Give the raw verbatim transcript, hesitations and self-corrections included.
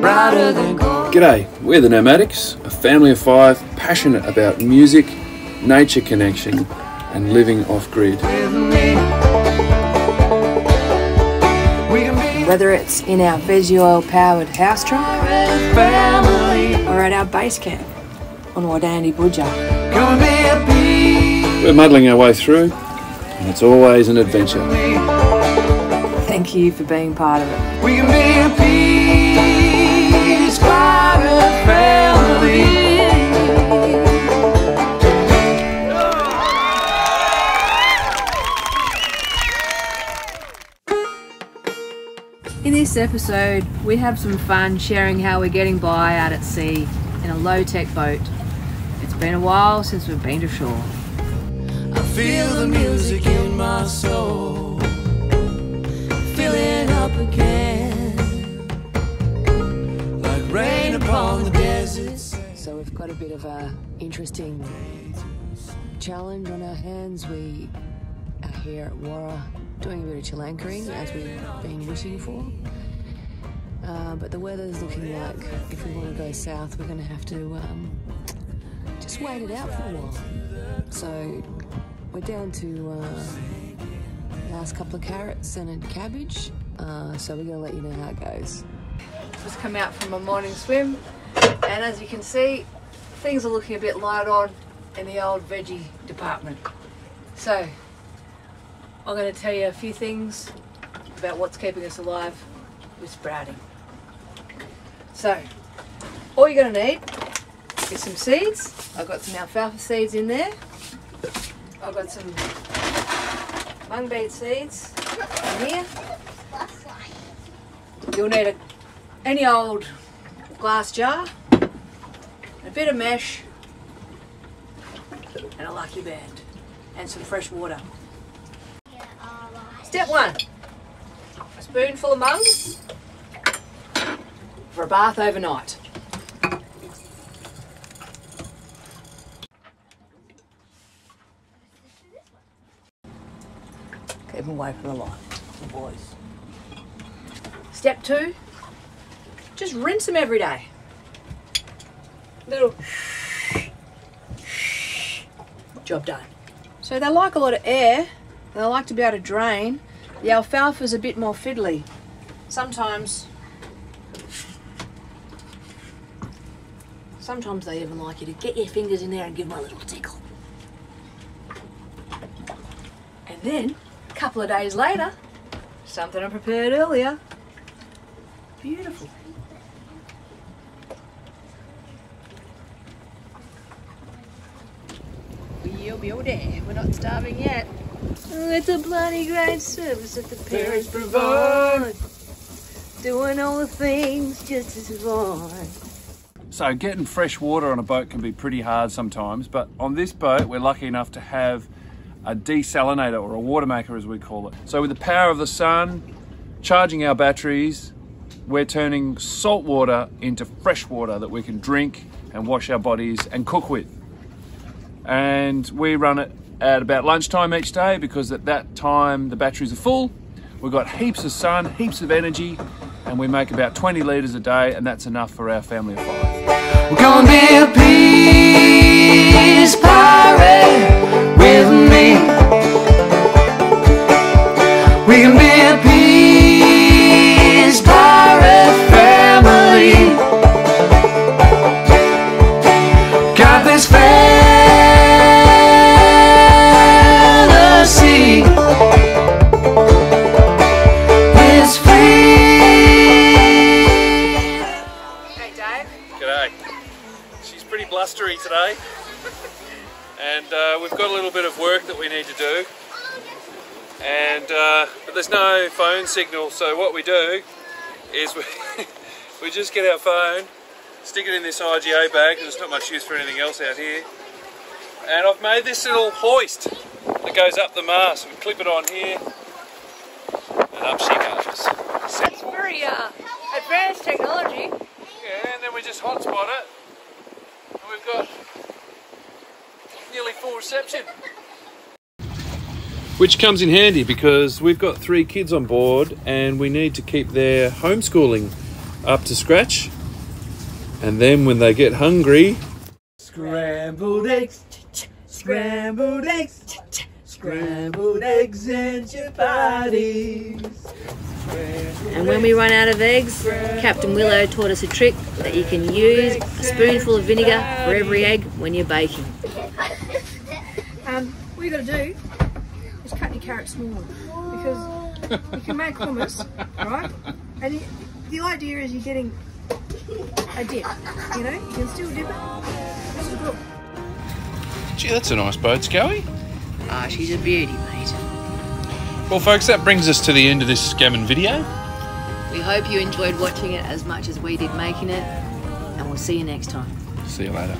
brighter than gold. G'day, we're the Nomadics, a family of five passionate about music, nature connection and living off-grid. Whether it's in our veggie oil powered house truck or at our base camp on Wadandi Budja. We're muddling our way through and it's always an adventure. Thank you for being part of it. We can be a peace, part of a family. In this episode, we have some fun sharing how we're getting by out at sea in a low-tech boat. It's been a while since we've been to shore. I feel the music in my soul, filling up again, like rain upon the desert. So we've got a bit of a interesting challenge on our hands. We are here at Wharram doing a bit of chill anchoring, as we've been wishing for. Uh, but the weather's looking like if we want to go south, we're going to have to um, just wait it out for a while. So we're down to uh, the last couple of carrots and a cabbage, uh, so we're going to let you know how it goes. Just come out from a morning swim, and as you can see, things are looking a bit light on in the old veggie department. So I'm going to tell you a few things about what's keeping us alive with sprouting. So, all you're going to need is some seeds. I've got some alfalfa seeds in there. I've got some mung bean seeds in here. You'll need a, any old glass jar, a bit of mesh, and a lucky band, and some fresh water. Step one, a spoonful of mung for a bath overnight. Keep them away from the light, the boys. Step two, just rinse them every day. Little job done. So they like a lot of air. They like to be able to drain. The alfalfa's a bit more fiddly. Sometimes, sometimes they even like you to get your fingers in there and give them a little tickle. And then, a couple of days later, something I prepared earlier. Beautiful. We'll be all there. We're not starving yet. Oh, it's a bloody great service that the parents provide. Doing all the things just to survive. So getting fresh water on a boat can be pretty hard sometimes, but on this boat we're lucky enough to have a desalinator, or a water maker as we call it. So with the power of the sun, charging our batteries, we're turning salt water into fresh water that we can drink and wash our bodies and cook with. And we run it at about lunchtime each day, because at that time the batteries are full, we've got heaps of sun, heaps of energy, and we make about twenty litres a day, and that's enough for our family of five. We're gonna be a peace pirate with me. We can be a peace pirate family. Got this family. Blustery today, and uh, we've got a little bit of work that we need to do, and uh, but there's no phone signal, so what we do is we, we just get our phone, stick it in this I G A bag, because there's not much use for anything else out here, and I've made this little hoist that goes up the mast. We clip it on here and up she goes. That's very uh, advanced technology. Yeah, and then we just hotspot it. We've got nearly full reception. Which comes in handy because we've got three kids on board and we need to keep their homeschooling up to scratch. And then when they get hungry, scrambled eggs, scrambled eggs, scrambled eggs and chapatis. And when we run out of eggs, Captain Willow taught us a trick that you can use a spoonful of vinegar for every egg when you're baking. Um, what you got to do is cut your carrot smaller, because you can make hummus, right? And you, the idea is you're getting a dip, you know? You can still dip it. This is cool. Gee, that's a nice boat, Scowie. Ah, oh, she's a beauty, mate. Well, folks, that brings us to the end of this Scammon video. We hope you enjoyed watching it as much as we did making it, and we'll see you next time. See you later.